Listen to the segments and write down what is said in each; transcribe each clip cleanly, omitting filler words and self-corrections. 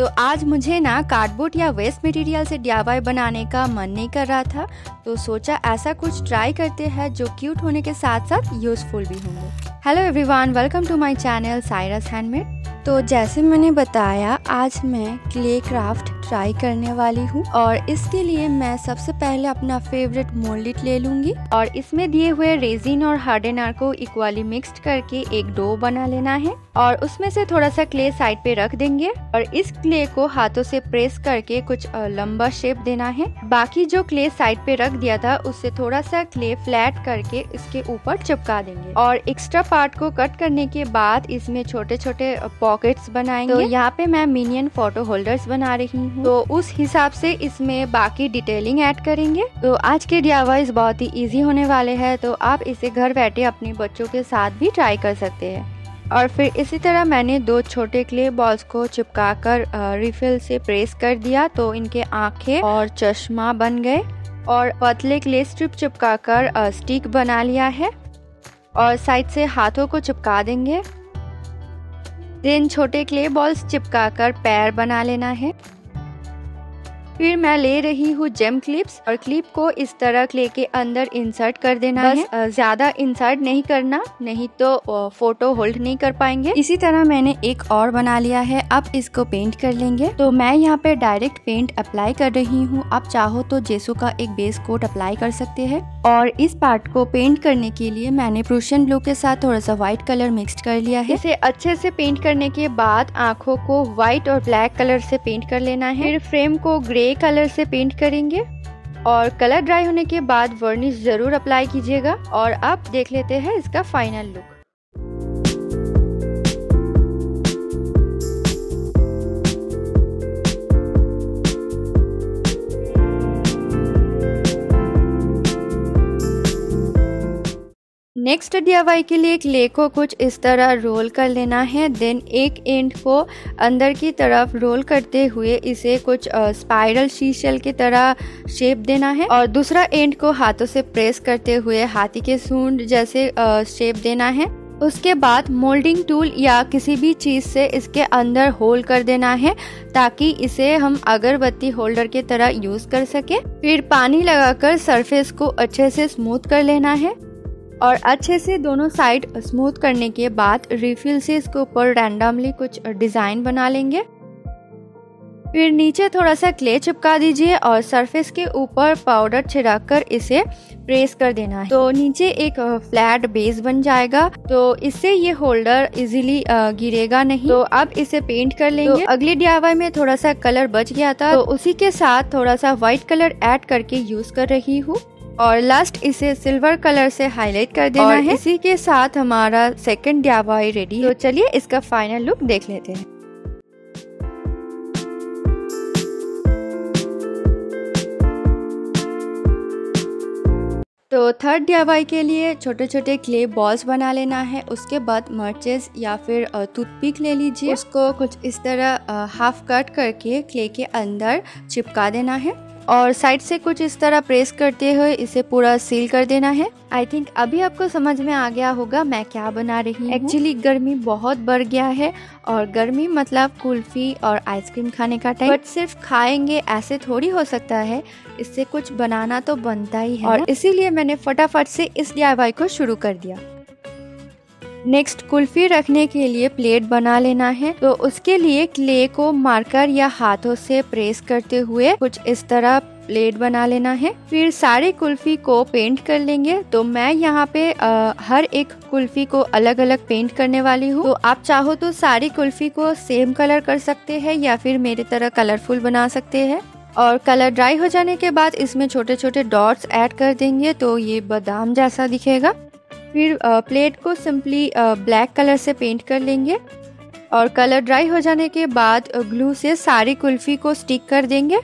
तो आज मुझे ना कार्डबोर्ड या वेस्ट मटेरियल से DIY बनाने का मन नहीं कर रहा था, तो सोचा ऐसा कुछ ट्राई करते हैं जो क्यूट होने के साथ साथ यूजफुल भी होंगे। Hello everyone, welcome to my channel Saira's handmade. तो जैसे मैंने बताया, आज मैं क्ले क्राफ्ट ट्राई करने वाली हूँ और इसके लिए मैं सबसे पहले अपना फेवरेट मोल्डिट ले लूँगी और इसमें दिए हुए रेजिन और हार्डनर को इक्वली मिक्स्ड करके एक डो बना लेना है और उसमें से थोड़ा सा क्ले साइड पे रख देंगे और इस क्ले को हाथों से प्रेस करके कुछ लंबा शेप देना है। बाकी जो क्ले साइड पे रख दिया था उससे थोड़ा सा क्ले फ्लैट करके इसके ऊपर चिपका देंगे और एक्स्ट्रा पार्ट को कट करने के बाद इसमें छोटे छोटे पॉकेट्स बनाएंगे। तो यहाँ पे मैं मिनियन फोटो होल्डर्स बना रही हूँ, तो उस हिसाब से इसमें बाकी डिटेलिंग ऐड करेंगे। तो आज के DIY बहुत ही इजी होने वाले हैं, तो आप इसे घर बैठे अपने बच्चों के साथ भी ट्राई कर सकते हैं। और फिर इसी तरह मैंने दो छोटे क्ले बॉल्स को चिपकाकर रिफिल से प्रेस कर दिया, तो इनके आंखें और चश्मा बन गए। और पतले क्ले स्ट्रिप चिपकाकर स्टिक बना लिया है और साइड से हाथों को चिपका देंगे। देन छोटे क्ले बॉल्स चिपकाकर पैर बना लेना है। फिर मैं ले रही हूँ जेम क्लिप्स और क्लिप को इस तरह क्ले के अंदर इंसर्ट कर देना है। ज्यादा इंसर्ट नहीं करना, नहीं तो फोटो होल्ड नहीं कर पाएंगे। इसी तरह मैंने एक और बना लिया है, अब इसको पेंट कर लेंगे। तो मैं यहाँ पे डायरेक्ट पेंट अप्लाई कर रही हूँ, आप चाहो तो जेसू का एक बेस कोट अप्लाई कर सकते हैं। और इस पार्ट को पेंट करने के लिए मैंने प्रूशियन ब्लू के साथ थोड़ा सा व्हाइट कलर मिक्स कर लिया है। इसे अच्छे से पेंट करने के बाद आँखों को व्हाइट और ब्लैक कलर से पेंट कर लेना है। फिर फ्रेम को ग्रे कलर से पेंट करेंगे और कलर ड्राई होने के बाद वर्निश जरूर अप्लाई कीजिएगा। और अब देख लेते हैं इसका फाइनल लुक। नेक्स्ट DIY के लिए क्ले को कुछ इस तरह रोल कर लेना है। देन एक एंड को अंदर की तरफ रोल करते हुए इसे कुछ स्पाइरल शीशल की तरह शेप देना है और दूसरा एंड को हाथों से प्रेस करते हुए हाथी के सूंड जैसे शेप देना है। उसके बाद मोल्डिंग टूल या किसी भी चीज़ से इसके अंदर होल कर देना है ताकि इसे हम अगरबत्ती होल्डर की तरह यूज़ कर सके। फिर पानी लगाकर सरफेस को अच्छे से स्मूथ कर लेना है और अच्छे से दोनों साइड स्मूथ करने के बाद रिफिल से इसके ऊपर रैंडमली कुछ डिज़ाइन बना लेंगे। फिर नीचे थोड़ा सा क्ले चिपका दीजिए और सरफेस के ऊपर पाउडर छिड़ककर इसे प्रेस कर देना है, तो नीचे एक फ्लैट बेस बन जाएगा। तो इससे ये होल्डर इजीली गिरेगा नहीं। तो अब इसे पेंट कर लेंगे। तो अगली DIY में थोड़ा सा कलर बच गया था, तो उसी के साथ थोड़ा सा व्हाइट कलर ऐड करके यूज़ कर रही हूँ और लास्ट इसे सिल्वर कलर से हाईलाइट कर देना है। इसी के साथ हमारा सेकंड DIY रेडी है। तो चलिए इसका फाइनल लुक देख लेते हैं। तो थर्ड DIY के लिए छोटे छोटे क्ले बॉल्स बना लेना है। उसके बाद मर्चेस या फिर टूथपिक ले लीजिए, उसको कुछ इस तरह हाफ कट करके क्ले के अंदर चिपका देना है और साइड से कुछ इस तरह प्रेस करते हुए इसे पूरा सील कर देना है। आई थिंक अभी आपको समझ में आ गया होगा मैं क्या बना रही हूँ। एक्चुअली गर्मी बहुत बढ़ गया है और गर्मी मतलब कुल्फी और आइसक्रीम खाने का टाइम। बट सिर्फ खाएंगे ऐसे थोड़ी हो सकता है, इससे कुछ बनाना तो बनता ही है और इसीलिए मैंने फटाफट से इस DIY को शुरू कर दिया। नेक्स्ट कुल्फी रखने के लिए प्लेट बना लेना है। तो उसके लिए क्ले को मार्कर या हाथों से प्रेस करते हुए कुछ इस तरह प्लेट बना लेना है। फिर सारे कुल्फी को पेंट कर लेंगे। तो मैं यहाँ पे हर एक कुल्फी को अलग अलग पेंट करने वाली हूँ। तो आप चाहो तो सारी कुल्फी को सेम कलर कर सकते हैं या फिर मेरी तरह कलरफुल बना सकते हैं। और कलर ड्राई हो जाने के बाद इसमें छोटे छोटे डॉट्स ऐड कर देंगे, तो ये बादाम जैसा दिखेगा। फिर प्लेट को सिंपली ब्लैक कलर से पेंट कर लेंगे और कलर ड्राई हो जाने के बाद ग्लू से सारी कुल्फी को स्टिक कर देंगे।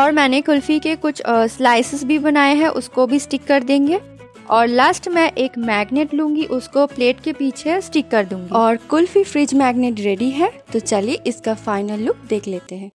और मैंने कुल्फी के कुछ स्लाइसेस भी बनाए हैं, उसको भी स्टिक कर देंगे। और लास्ट मैं एक मैग्नेट लूँगी, उसको प्लेट के पीछे स्टिक कर दूँगी। और कुल्फी फ्रिज मैग्नेट रेडी है। तो चलिए इसका फाइनल लुक देख लेते हैं।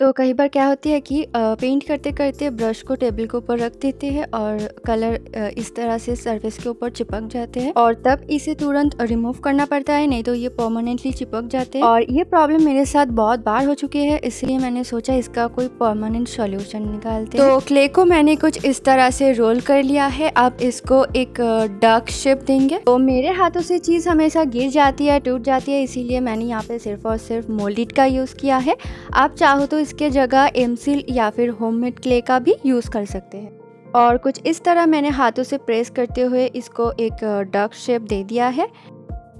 तो कई बार क्या होती है कि पेंट करते करते ब्रश को टेबल के ऊपर रख देते हैं और कलर इस तरह से सरफेस के ऊपर चिपक जाते हैं और तब इसे तुरंत रिमूव करना पड़ता है, नहीं तो ये परमानेंटली चिपक जाते हैं। और ये प्रॉब्लम मेरे साथ बहुत बार हो चुकी है, इसलिए मैंने सोचा इसका कोई परमानेंट सॉल्यूशन निकालते हैं। तो क्ले को मैंने कुछ इस तरह से रोल कर लिया है। आप इसको एक डार्क शेप देंगे। तो मेरे हाथों से चीज़ हमेशा गिर जाती है, टूट जाती है, इसीलिए मैंने यहाँ पे सिर्फ और सिर्फ मोल्डिट का यूज़ किया है। आप चाहो तो इसके जगह एमसील या फिर होममेड क्ले का भी यूज़ कर सकते हैं। और कुछ इस तरह मैंने हाथों से प्रेस करते हुए इसको एक डार्क शेप दे दिया है।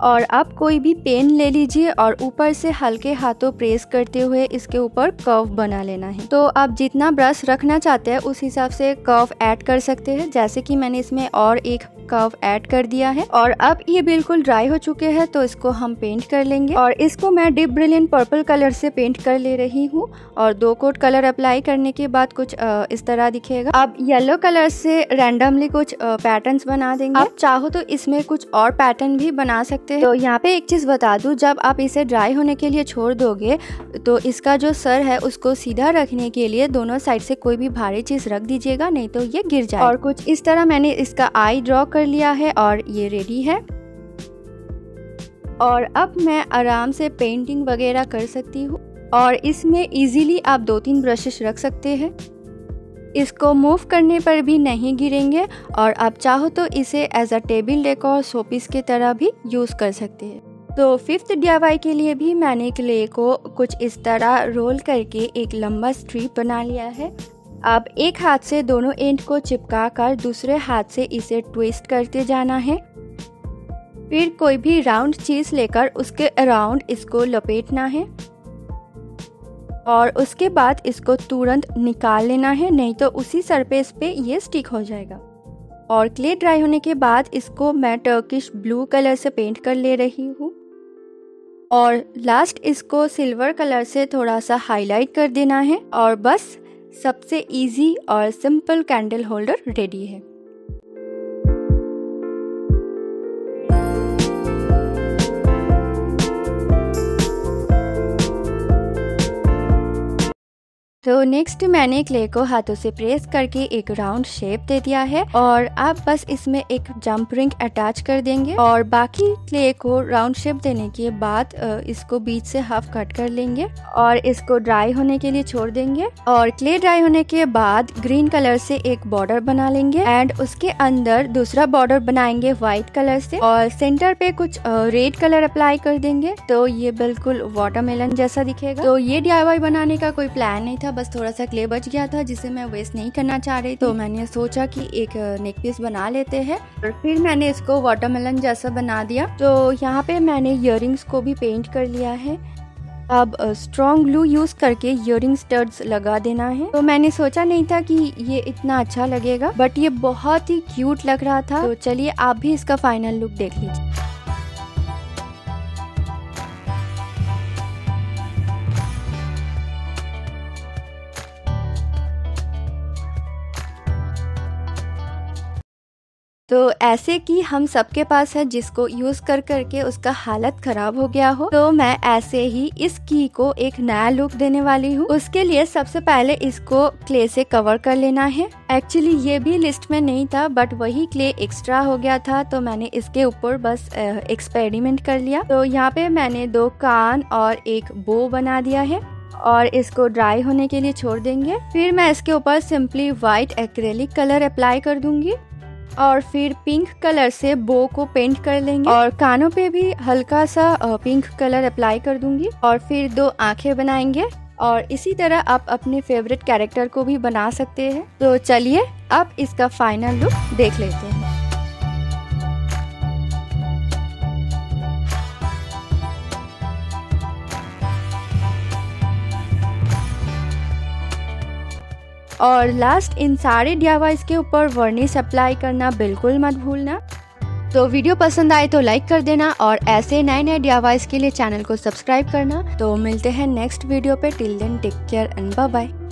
और आप कोई भी पेन ले लीजिए और ऊपर से हल्के हाथों प्रेस करते हुए इसके ऊपर कर्व बना लेना है। तो आप जितना ब्रश रखना चाहते हैं उस हिसाब से कर्व ऐड कर सकते हैं, जैसे कि मैंने इसमें और एक कर्व ऐड कर दिया है। और अब ये बिल्कुल ड्राई हो चुके हैं, तो इसको हम पेंट कर लेंगे। और इसको मैं डीप ब्रिलियंट पर्पल कलर से पेंट कर ले रही हूँ। और दो कोट कलर अप्लाई करने के बाद कुछ इस तरह दिखेगा। आप येलो कलर से रैंडमली कुछ पैटर्न्स बना देंगे। आप चाहो तो इसमें कुछ और पैटर्न भी बना सकते हैं। तो यहाँ पे एक चीज़ बता दूँ, जब आप इसे ड्राई होने के लिए छोड़ दोगे तो इसका जो सर है उसको सीधा रखने के लिए दोनों साइड से कोई भी भारी चीज़ रख दीजिएगा, नहीं तो ये गिर जाए। और कुछ इस तरह मैंने इसका आई ड्रॉ कर लिया है और ये रेडी है। और अब मैं आराम से पेंटिंग वगैरह कर सकती हूँ। और इसमें इजीली आप 2-3 ब्रशेस रख सकते हैं, इसको मूव करने पर भी नहीं गिरेंगे। और आप चाहो तो इसे as a table decor showpiece की तरह भी यूज़ कर सकते हैं। तो 5th DIY के लिए भी मैंने क्ले को कुछ इस तरह रोल करके एक लंबा स्ट्रिप बना लिया है। अब एक हाथ से दोनों एंड को चिपका कर दूसरे हाथ से इसे ट्विस्ट करते जाना है। फिर कोई भी राउंड चीज लेकर उसके अराउंड इसको लपेटना है और उसके बाद इसको तुरंत निकाल लेना है, नहीं तो उसी सरफेस पे ये स्टिक हो जाएगा। और क्ले ड्राई होने के बाद इसको मैं टर्किश ब्लू कलर से पेंट कर ले रही हूँ। और लास्ट इसको सिल्वर कलर से थोड़ा सा हाईलाइट कर देना है। और बस, सबसे इजी और सिंपल कैंडल होल्डर रेडी है। तो नेक्स्ट मैंने क्ले को हाथों से प्रेस करके एक राउंड शेप दे दिया है। और आप बस इसमें एक जंप रिंग अटैच कर देंगे। और बाकी क्ले को राउंड शेप देने के बाद इसको बीच से हाफ कट कर लेंगे और इसको ड्राई होने के लिए छोड़ देंगे। और क्ले ड्राई होने के बाद ग्रीन कलर से एक बॉर्डर बना लेंगे एंड उसके अंदर दूसरा बॉर्डर बनाएंगे व्हाइट कलर से। और सेंटर पे कुछ रेड कलर अप्लाई कर देंगे, तो ये बिल्कुल वाटरमेलन जैसा दिखेगा। तो ये DIY बनाने का कोई प्लान नहीं था, बस थोड़ा सा क्ले बच गया था जिसे मैं वेस्ट नहीं करना चाह रही, तो मैंने सोचा कि एक नेक पीस बना लेते हैं। और फिर मैंने इसको वाटरमेलन जैसा बना दिया। तो यहाँ पे मैंने इयररिंग्स को भी पेंट कर लिया है। अब स्ट्रॉन्ग ग्लू यूज़ करके इयररिंग स्टड्स लगा देना है। तो मैंने सोचा नहीं था कि ये इतना अच्छा लगेगा, बट ये बहुत ही क्यूट लग रहा था। तो चलिए आप भी इसका फाइनल लुक देख लीजिए। तो ऐसे कि हम सबके पास है जिसको यूज़ कर करके उसका हालत ख़राब हो गया हो, तो मैं ऐसे ही इस की को एक नया लुक देने वाली हूँ। उसके लिए सबसे पहले इसको क्ले से कवर कर लेना है। एक्चुअली ये भी लिस्ट में नहीं था, बट वही क्ले एक्स्ट्रा हो गया था, तो मैंने इसके ऊपर बस एक्सपेरिमेंट कर लिया। तो यहाँ पे मैंने 2 कान और एक बो बना दिया है और इसको ड्राई होने के लिए छोड़ देंगे। फिर मैं इसके ऊपर simply white acrylic colour apply कर दूंगी और फिर पिंक कलर से बो को पेंट कर लेंगे। और कानों पे भी हल्का सा पिंक कलर अप्लाई कर दूंगी और फिर 2 आंखें बनाएंगे। और इसी तरह आप अपने फेवरेट कैरेक्टर को भी बना सकते हैं। तो चलिए अब इसका फाइनल लुक देख लेते हैं। और लास्ट इन सारे DIYs के ऊपर वर्निश अप्लाई करना बिल्कुल मत भूलना। तो वीडियो पसंद आए तो लाइक कर देना और ऐसे नए DIYs के लिए चैनल को सब्सक्राइब करना। तो मिलते हैं नेक्स्ट वीडियो पे। Till then take care and bye bye.